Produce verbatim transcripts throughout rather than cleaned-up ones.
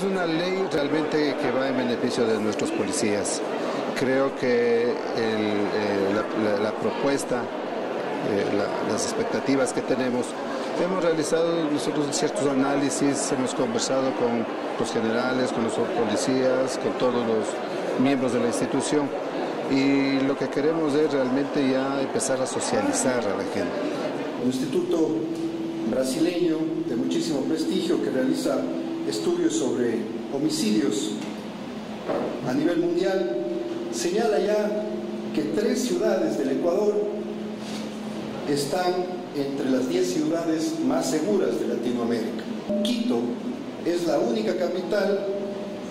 es una ley realmente que va en beneficio de nuestros policías. Creo que el, eh, la, la, la propuesta, eh, la, las expectativas que tenemos, hemos realizado nosotros ciertos análisis, hemos conversado con los generales, con los policías, con todos los miembros de la institución, y lo que queremos es realmente ya empezar a socializar a la gente. Un instituto brasileño de muchísimo prestigio que realiza estudios sobre homicidios a nivel mundial señala ya que tres ciudades del Ecuador están entre las diez ciudades más seguras de Latinoamérica. Quito es la única capital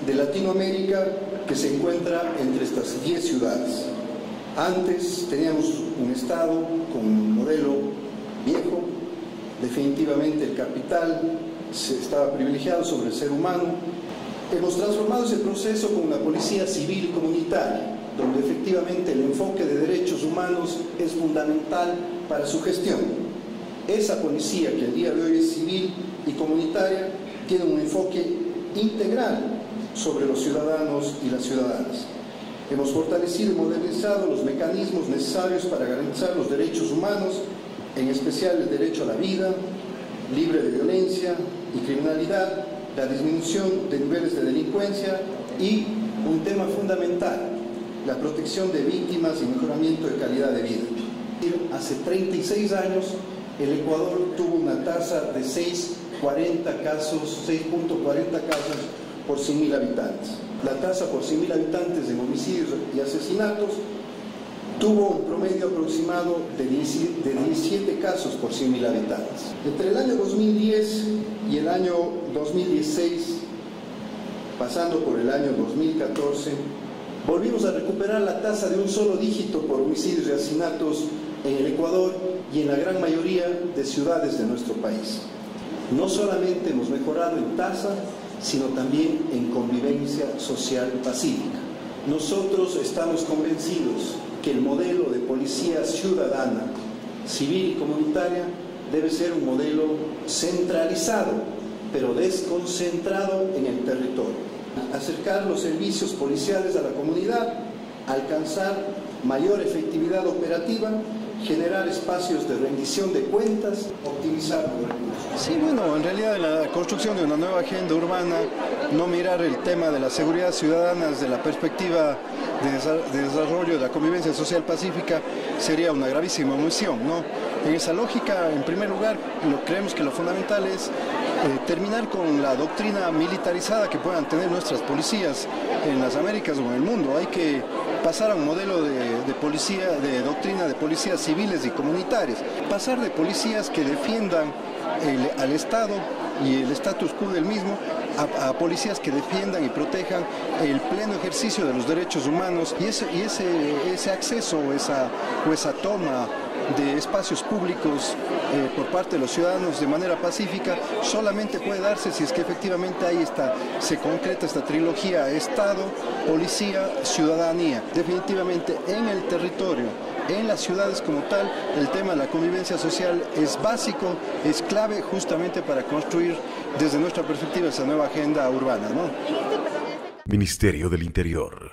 de Latinoamérica que se encuentra entre estas diez ciudades. Antes teníamos un estado con un modelo viejo. Definitivamente el capital se estaba privilegiado sobre el ser humano. Hemos transformado ese proceso con una policía civil comunitaria, donde efectivamente el enfoque de derechos humanos es fundamental para su gestión. Esa policía que el día de hoy es civil y comunitaria tiene un enfoque integral sobre los ciudadanos y las ciudadanas. Hemos fortalecido y modernizado los mecanismos necesarios para garantizar los derechos humanos, en especial el derecho a la vida, libre de violencia y criminalidad, la disminución de niveles de delincuencia y un tema fundamental, la protección de víctimas y mejoramiento de calidad de vida. Hace treinta y seis años el Ecuador tuvo una tasa de seis punto cuarenta casos, seis punto cuarenta casos por cien mil habitantes. La tasa por cien mil habitantes en homicidios y asesinatos tuvo un promedio aproximado de diecisiete casos por cien mil habitantes. Entre el año dos mil diez y el año dos mil dieciséis, pasando por el año dos mil catorce, volvimos a recuperar la tasa de un solo dígito por homicidios y asesinatos en el Ecuador y en la gran mayoría de ciudades de nuestro país. No solamente hemos mejorado en tasa, sino también en convivencia social pacífica. Nosotros estamos convencidos que el modelo de policía ciudadana, civil y comunitaria debe ser un modelo centralizado, pero desconcentrado en el territorio. Acercar los servicios policiales a la comunidad, alcanzar mayor efectividad operativa, generar espacios de rendición de cuentas, optimizar los recursos. Sí, bueno, en realidad la construcción de una nueva agenda urbana, no mirar el tema de la seguridad ciudadana desde la perspectiva de desarrollo de la convivencia social pacífica sería una gravísima omisión, ¿no? En esa lógica, en primer lugar, lo, creemos que lo fundamental es eh, terminar con la doctrina militarizada que puedan tener nuestras policías en las Américas o en el mundo. Hay que pasar a un modelo de, de policía, de doctrina de policías civiles y comunitarias. Pasar de policías que defiendan el, al Estado y el status quo del mismo a, a policías que defiendan y protejan el pleno ejercicio de los derechos humanos y ese, y ese, ese acceso o esa, o esa toma de espacios públicos eh, por parte de los ciudadanos de manera pacífica solamente puede darse si es que efectivamente ahí está, se concreta esta trilogía Estado, policía, ciudadanía. Definitivamente en el territorio, en las ciudades como tal, el tema de la convivencia social es básico, es clave justamente para construir desde nuestra perspectiva esa nueva agenda urbana, ¿no? Ministerio del Interior.